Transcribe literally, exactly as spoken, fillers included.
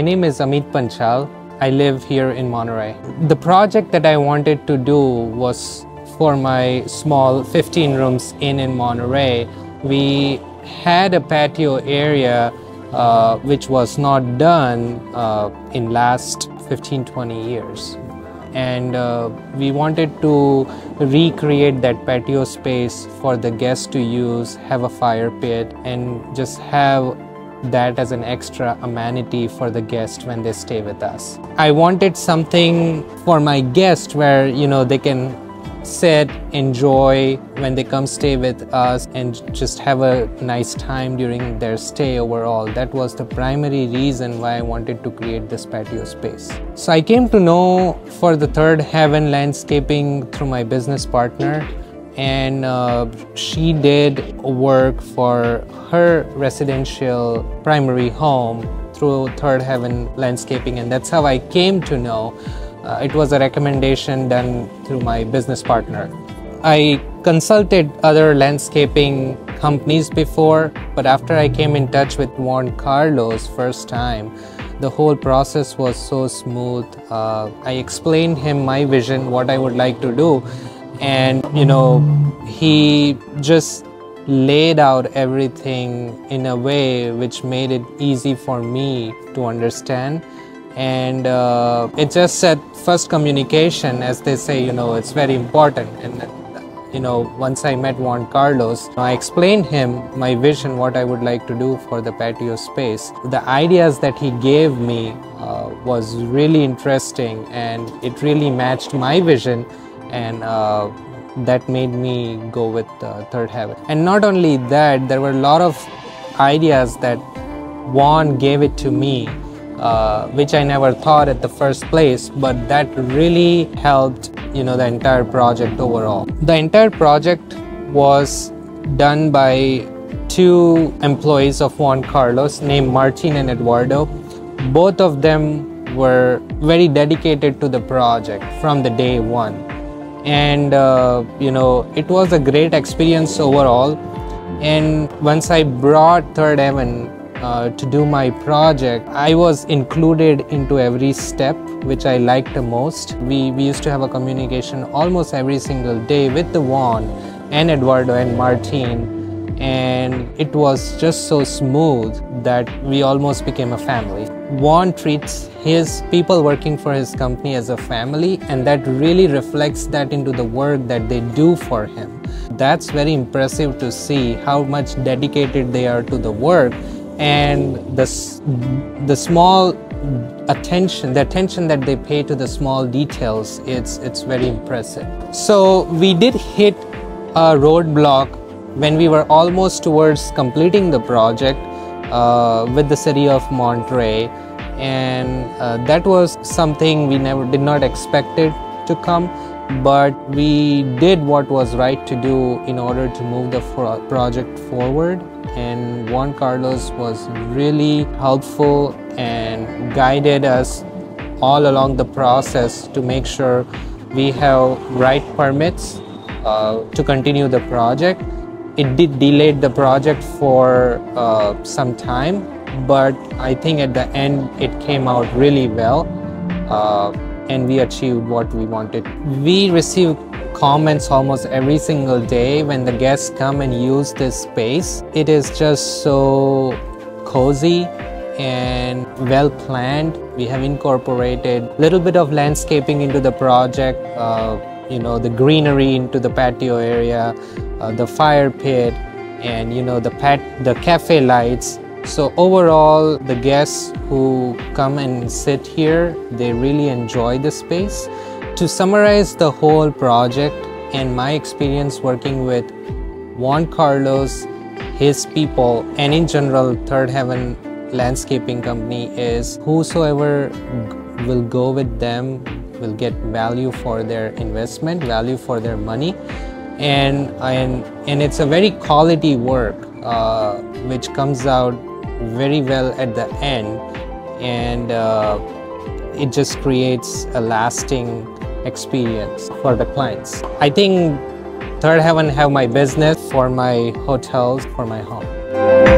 My name is Amit Panchal. I live here in Monterey. The project that I wanted to do was for my small fifteen rooms inn in Monterey. We had a patio area uh, which was not done uh, in last fifteen, twenty years. And uh, we wanted to recreate that patio space for the guests to use, have a fire pit, and just have that as an extra amenity for the guest when they stay with us. I wanted something for my guests where, you know, they can sit, enjoy when they come stay with us, and just have a nice time during their stay overall. That was the primary reason why I wanted to create this patio space. So I came to know for the Third Heaven Landscaping through my business partner, and uh, she did work for her residential primary home through Third Heaven Landscaping, and that's how I came to know. Uh, it was a recommendation done through my business partner. I consulted other landscaping companies before, but after I came in touch with Juan Carlos first time, the whole process was so smooth. Uh, I explained him my vision, what I would like to do, and you know, he just laid out everything in a way which made it easy for me to understand. And uh, it just said first communication, as they say, you know, it's very important. And you know, once I met Juan Carlos, I explained him my vision, what I would like to do for the patio space. The ideas that he gave me uh, was really interesting, and it really matched my vision, and uh, that made me go with uh, Third Heaven. And not only that, there were a lot of ideas that Juan gave it to me, Uh, which I never thought at the first place, but that really helped, you know, the entire project overall. The entire project was done by two employees of Juan Carlos named Martin and Eduardo. Both of them were very dedicated to the project from the day one. And, uh, you know, it was a great experience overall. And once I brought Third Heaven Uh, to do my project, I was included into every step, which I liked the most. We, we used to have a communication almost every single day with the Juan and Eduardo and Martin, and it was just so smooth that we almost became a family. Juan treats his people working for his company as a family, and that really reflects that into the work that they do for him. That's very impressive to see how much dedicated they are to the work. And the, the small attention, the attention that they pay to the small details, it's, it's very impressive. So we did hit a roadblock when we were almost towards completing the project uh, with the city of Monterey. And uh, that was something we never did not expect it to come, but we did what was right to do in order to move the project forward. And Juan Carlos was really helpful and guided us all along the process to make sure we have right permits uh, to continue the project. It did delay the project for uh, some time, but I think at the end it came out really well uh, and we achieved what we wanted. We received comments almost every single day when the guests come and use this space. It is just so cozy and well planned. We have incorporated a little bit of landscaping into the project, uh, you know, the greenery into the patio area, uh, the fire pit, and you know, the pat the cafe lights. So overall, the guests who come and sit here, they really enjoy the space. To summarize the whole project and my experience working with Juan Carlos, his people, and in general Third Heaven Landscaping Company is whosoever will go with them will get value for their investment, value for their money, and and, and it's a very quality work uh, which comes out very well at the end, and uh, it just creates a lasting experience for the clients. I think Third Heaven have my business for my hotels, for my home.